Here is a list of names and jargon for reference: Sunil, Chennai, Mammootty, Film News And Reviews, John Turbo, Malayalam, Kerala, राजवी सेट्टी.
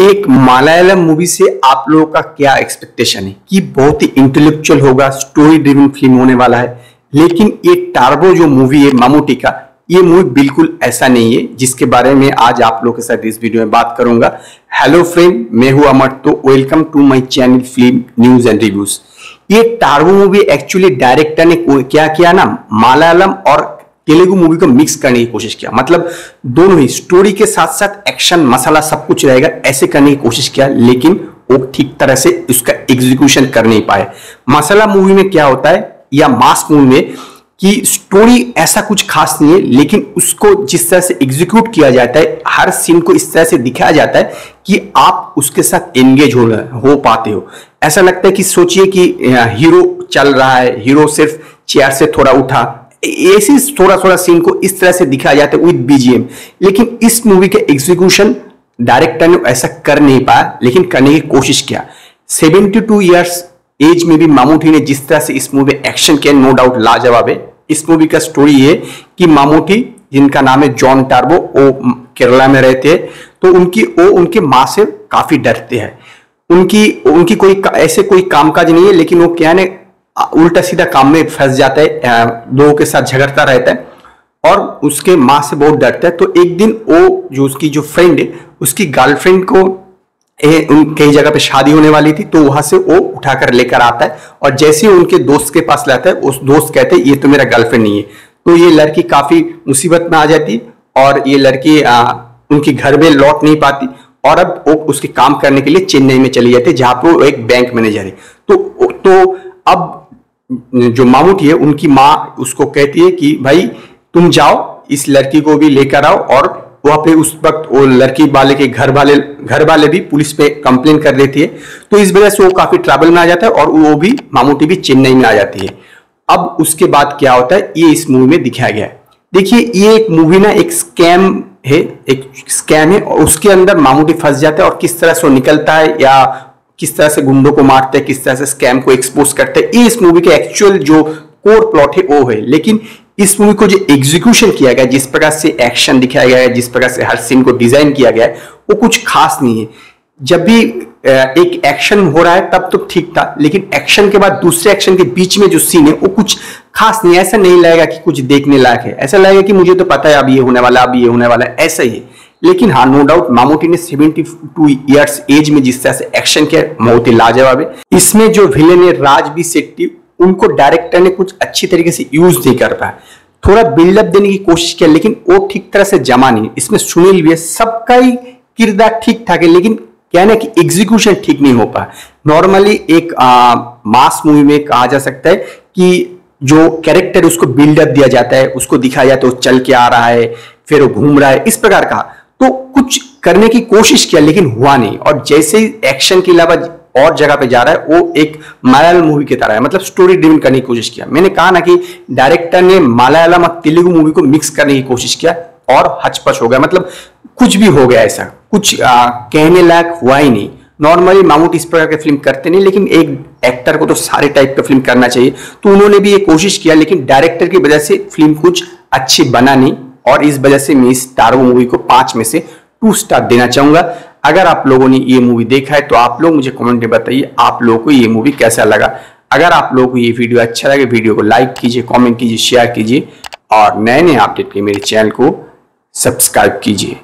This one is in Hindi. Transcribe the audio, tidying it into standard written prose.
एक मलयालम मूवी से आप लोगों का क्या एक्सपेक्टेशन है कि बहुत ही इंटेलेक्चुअल होगा, स्टोरी ड्रिवन फिल्म होने वाला है। लेकिन ये टर्बो जो मूवी है मामूटी का, ये मूवी बिल्कुल ऐसा नहीं है जिसके बारे में आज आप लोगों के साथ इस वीडियो में बात करूंगा। हेलो फ्रेंड, मैं हूं अमर, तो welcome to my channel film news and reviews. ये टर्बो मूवी एक्चुअली डायरेक्टर ने क्या किया ना, मलयालम और तेलुगु मूवी को मिक्स करने की कोशिश किया। मतलब दोनों ही स्टोरी के साथ साथ एक्शन मसाला सब कुछ रहेगा ऐसे करने की कोशिश किया, लेकिन वो ठीक तरह से उसका एग्जीक्यूशन कर नहीं पाए। मसाला मूवी में क्या होता है या मास मूवी में कि स्टोरी ऐसा कुछ खास नहीं है, लेकिन उसको जिस तरह से एग्जीक्यूट किया जाता है, हर सीन को इस तरह से दिखाया जाता है कि आप उसके साथ एंगेज हो पाते हो। ऐसा लगता है कि सोचिए कि हीरो चल रहा है, हीरो सिर्फ चेयर से थोड़ा उठा, ऐसी थोड़ा थोड़ा सीन को इस तरह से दिखाया जाता है विद बीजीएम। लेकिन इस मूवी के एग्जीक्यूशन डायरेक्टर ने ऐसा कर नहीं पाया, लेकिन करने की कोशिश किया। 72 इयर्स एज में भी मामूटी ने जिस तरह से इस मूवी में एक्शन किया, नो डाउट लाजवाब है। इस मूवी का स्टोरी है कि मामूटी, जिनका नाम है जॉन टर्बो, वो केरला में रहते हैं, तो उनके माँ से काफी डरते हैं। उनकी कोई ऐसे कोई कामकाज नहीं है, लेकिन वो क्या है, उल्टा सीधा काम में फंस जाता है, लोगों के साथ झगड़ता रहता है और उसके माँ से बहुत डरता है। तो एक दिन वो जो उसकी जो फ्रेंड है, उसकी गर्लफ्रेंड को कहीं जगह पे शादी होने वाली थी, तो वहां से वो उठाकर लेकर आता है और जैसे उनके दोस्त के पास लाता है, उस दोस्त कहते हैं ये तो मेरा गर्लफ्रेंड नहीं है। तो ये लड़की काफी मुसीबत में आ जाती और ये लड़की उनके घर में लौट नहीं पाती और अब वो उसके काम करने के लिए चेन्नई में चली जाती है, जहाँ पर वो एक बैंक मैनेजर है। तो अब जो मामूटी है, उनकी माँ उसको कहती है कि भाई तुम जाओ, इस लड़की को भी लेकर आओ। और वहाँ पे उस वक्त वो लड़की वाले के घर वाले भी पुलिस पे कंप्लेन कर देती है, तो इस वजह से वो काफी ट्रबल में आ जाता है और वो भी मामूटी भी चेन्नई में आ जाती है। अब उसके बाद क्या होता है, ये इस मूवी में दिखाया गया है। देखिए, ये एक मूवी ना एक स्कैम है और उसके अंदर मामूटी फंस जाता है और किस तरह से वो निकलता है, या किस तरह से गुंडों को मारते हैं, किस तरह से स्कैम को एक्सपोज करते हैं, ये इस मूवी के एक्चुअल जो कोर प्लॉट है वो है। लेकिन इस मूवी को जो एग्जीक्यूशन किया गया, जिस प्रकार से एक्शन दिखाया गया है, जिस प्रकार से हर सीन को डिजाइन किया गया है, वो कुछ खास नहीं है। जब भी एक एक्शन हो रहा है तब तो ठीक था, लेकिन एक्शन के बाद दूसरे एक्शन के बीच में जो सीन है वो कुछ खास नहीं है। ऐसा नहीं लगेगा कि कुछ देखने लायक है, ऐसा लगेगा कि मुझे तो पता है अब ये होने वाला है, ऐसा ही है। लेकिन हाँ, नो डाउट मामूटी ने 72 इयर्स एज में जिस तरह से एक्शन किया, बहुत ही लाजवाब है। इसमें जो विलेन है राजवी सेट्टी, उनको डायरेक्टर ने कुछ अच्छी तरीके से यूज नहीं कर पाया, थोड़ा बिल्डअप देने की कोशिश किया लेकिन वो ठीक तरह से जमा नहीं। इसमें सुनील भी है, सबका ही किरदार ठीक ठाक है, लेकिन क्या है ना कि एग्जीक्यूशन ठीक नहीं हो पाया। नॉर्मली एक मास मूवी में कहा जा सकता है कि जो कैरेक्टर उसको बिल्डअप दिया जाता है, उसको दिखाया जाता है वो चल के आ रहा है, फिर वो घूम रहा है, इस प्रकार का तो कुछ करने की कोशिश किया लेकिन हुआ नहीं। और जैसे ही एक्शन के अलावा और जगह पे जा रहा है, वो एक मलयालम मूवी की तरह है, मतलब स्टोरी ड्रिवन करने की कोशिश किया। मैंने कहा ना कि डायरेक्टर ने मलयालम और तेलुगु मूवी को मिक्स करने की कोशिश किया और हचपच हो गया, मतलब कुछ भी हो गया, ऐसा कुछ कहने लायक हुआ ही नहीं। नॉर्मली मामूटी इस प्रकार की फिल्म करते नहीं, लेकिन एक एक्टर को तो सारे टाइप का फिल्म करना चाहिए, तो उन्होंने भी ये कोशिश किया, लेकिन डायरेक्टर की वजह से फिल्म कुछ अच्छी बना नहीं। और इस वजह से मैं इस टर्बो मूवी को 5 में से 2 स्टार देना चाहूंगा। अगर आप लोगों ने ये मूवी देखा है तो आप लोग मुझे कमेंट में बताइए आप लोगों को ये मूवी कैसा लगा। अगर आप लोगों को ये वीडियो अच्छा लगे, वीडियो को लाइक कीजिए, कमेंट कीजिए, शेयर कीजिए और नए अपडेट के मेरे चैनल को सब्सक्राइब कीजिए।